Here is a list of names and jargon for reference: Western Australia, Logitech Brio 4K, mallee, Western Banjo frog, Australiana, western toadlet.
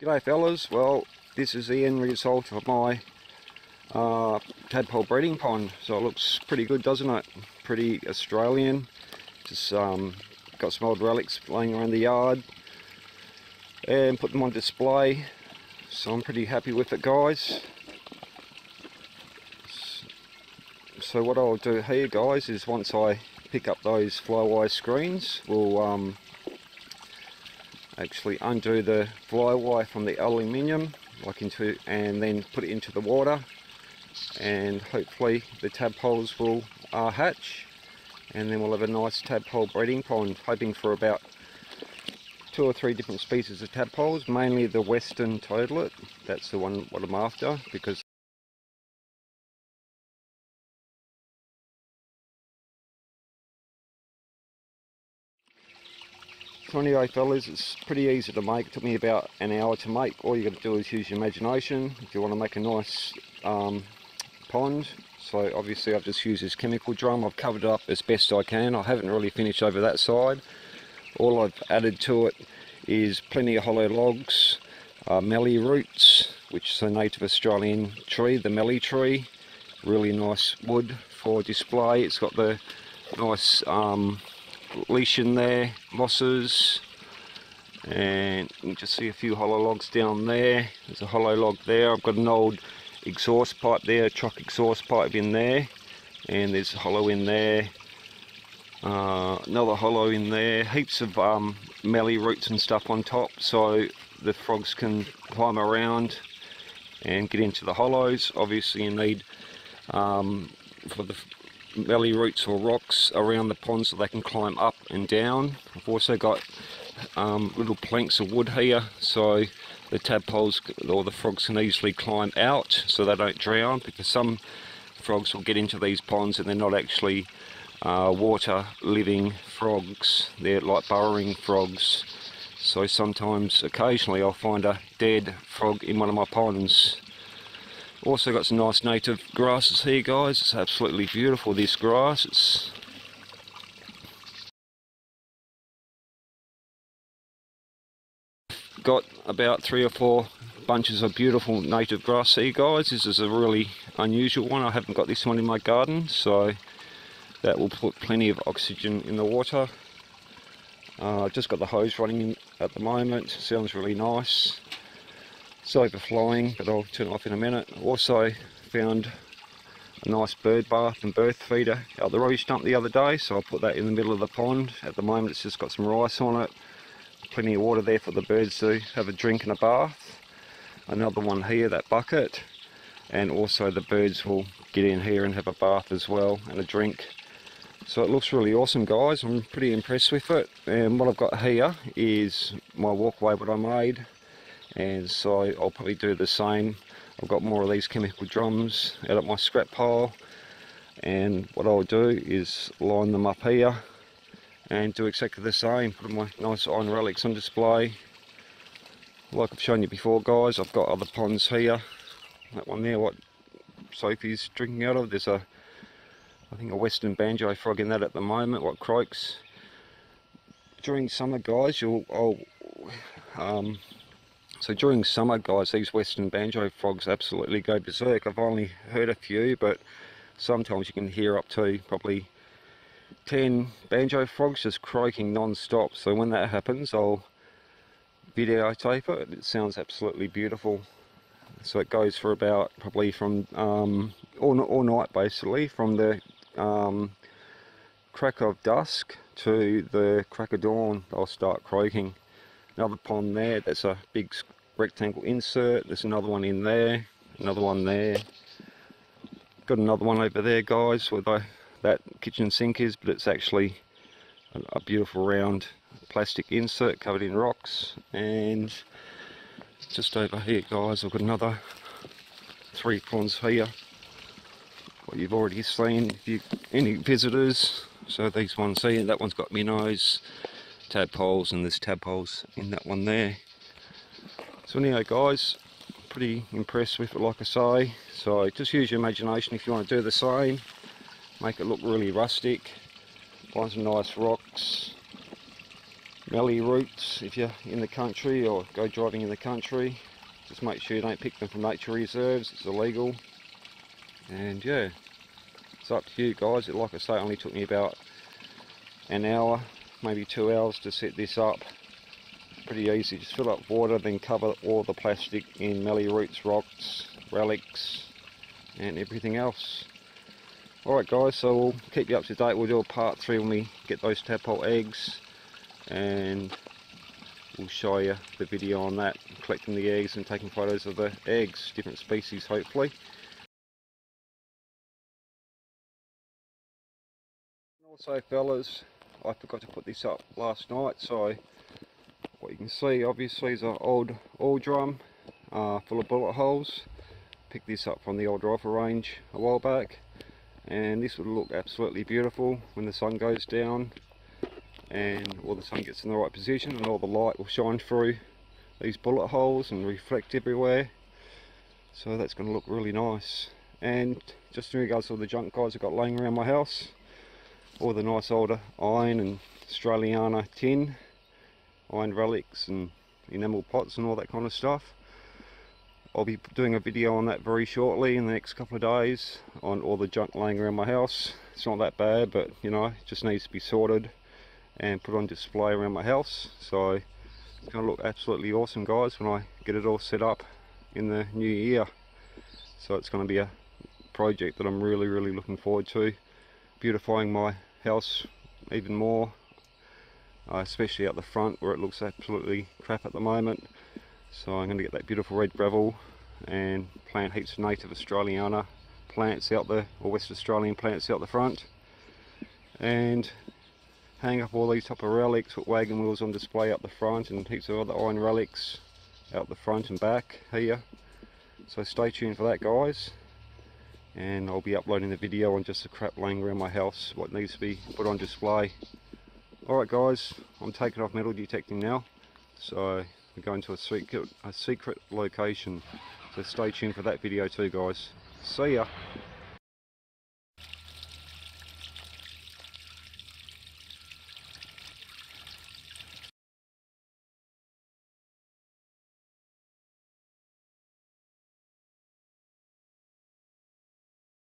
G'day fellas, well this is the end result of my tadpole breeding pond. So it looks pretty good, doesn't it? Pretty Australian. Just got some old relics laying around the yard and put them on display. So I'm pretty happy with it, guys. So what I'll do here, guys, is once I pick up those flywire screens, we'll actually undo the fly wire from the aluminium and then put it into the water, and hopefully the tadpoles will hatch, and then we'll have a nice tadpole breeding pond. Hoping for about 2 or 3 different species of tadpoles, mainly the western toadlet. That's the one what I'm after, because so anyway fellas, it's pretty easy to make. It took me about an hour to make. All you got to do is use your imagination if you want to make a nice pond. So obviously I've just used this chemical drum. I've covered it up as best I can. I haven't really finished over that side. All I've added to it is plenty of hollow logs, mallee roots, which is a native Australian tree, the mallee tree. Really nice wood for display. It's got the nice leash in there, mosses, and you can just see a few hollow logs down there. There's a hollow log there. I've got an old exhaust pipe there, a truck exhaust pipe in there, and there's a hollow in there, another hollow in there, heaps of mallee roots and stuff on top so the frogs can climb around and get into the hollows. Obviously you need for the mallee roots or rocks around the pond so they can climb up and down. I've also got little planks of wood here so the tadpoles or the frogs can easily climb out so they don't drown, because some frogs will get into these ponds and they're not actually water living frogs, they're like burrowing frogs. So sometimes, occasionally, I'll find a dead frog in one of my ponds. Also got some nice native grasses here, guys. It's absolutely beautiful, this grass. It's got about 3 or 4 bunches of beautiful native grass here, guys. This is a really unusual one. I haven't got this one in my garden, so that will put plenty of oxygen in the water. Just got the hose running at the moment. Sounds really nice. It's overflowing, but I'll turn it off in a minute. Also found a nice bird bath and birth feeder out the rubbish dump the other day, so I put that in the middle of the pond. At the moment it's just got some rice on it, plenty of water there for the birds to have a drink and a bath. Another one here, that bucket, and also the birds will get in here and have a bath as well and a drink. So it looks really awesome, guys. I'm pretty impressed with it. And what I've got here is my walkway what I made. And so I'll probably do the same. I've got more of these chemical drums out at my scrap pile, and what I'll do is line them up here and do exactly the same, put my nice iron relics on display. Like I've shown you before, guys, I've got other ponds here. That one there, what Sophie's drinking out of, there's I think a Western Banjo frog in that at the moment, what croaks. During summer, guys, during summer, guys, these Western Banjo frogs absolutely go berserk. I've only heard a few, but sometimes you can hear up to probably 10 banjo frogs just croaking non-stop. So when that happens, I'll videotape it. It sounds absolutely beautiful. So it goes for about probably from all night, basically, from the crack of dusk to the crack of dawn, they'll start croaking. Another pond there, that's a big rectangle insert. There's another one in there, another one there. Got another one over there, guys, where that kitchen sink is, but it's actually a beautiful round plastic insert covered in rocks. And just over here, guys, I've got another 3 ponds here. What you've already seen, if you any visitors. So these ones here, that one's got minnows, tadpoles, and there's tadpoles in that one there. So anyway, guys, pretty impressed with it, like I say. So just use your imagination if you want to do the same. Make it look really rustic. Find some nice rocks. mallee roots if you're in the country or go driving in the country. Just make sure you don't pick them from nature reserves, it's illegal. And yeah, it's up to you guys. Like I say, it only took me about an hour, maybe 2 hours to set this up. Pretty easy, just fill up water, then cover all the plastic in mallee roots, rocks, relics and everything else. Alright guys, so we'll keep you up to date. We'll do a part 3 when we get those tadpole eggs, and we'll show you the video on that, collecting the eggs and taking photos of the eggs, different species hopefully. Also fellas, I forgot to put this up last night, so what you can see obviously is an old oil drum full of bullet holes. Picked this up from the old rifle range a while back, and this would look absolutely beautiful when the sun goes down and all the sun gets in the right position and all the light will shine through these bullet holes and reflect everywhere, so that's going to look really nice. And just in regards to all the junk guys I've got laying around my house, all the nice older iron and Australiana tin, iron relics and enamel pots and all that kind of stuff. I'll be doing a video on that very shortly in the next couple of days, on all the junk laying around my house. It's not that bad, but you know, it just needs to be sorted and put on display around my house, so it's going to look absolutely awesome guys when I get it all set up in the new year. So it's going to be a project that I'm really looking forward to, beautifying my house even more, especially out the front where it looks absolutely crap at the moment. So I'm going to get that beautiful red gravel and plant heaps of native Australiana plants out there, or West Australian plants out the front, and hang up all these type of relics, put wagon wheels on display out the front, and heaps of other iron relics out the front and back here. So stay tuned for that guys, and I'll be uploading the video on just the crap laying around my house, what needs to be put on display. Alright guys, I'm taking off metal detecting now, so we're going to a secret location, so stay tuned for that video too guys. See ya!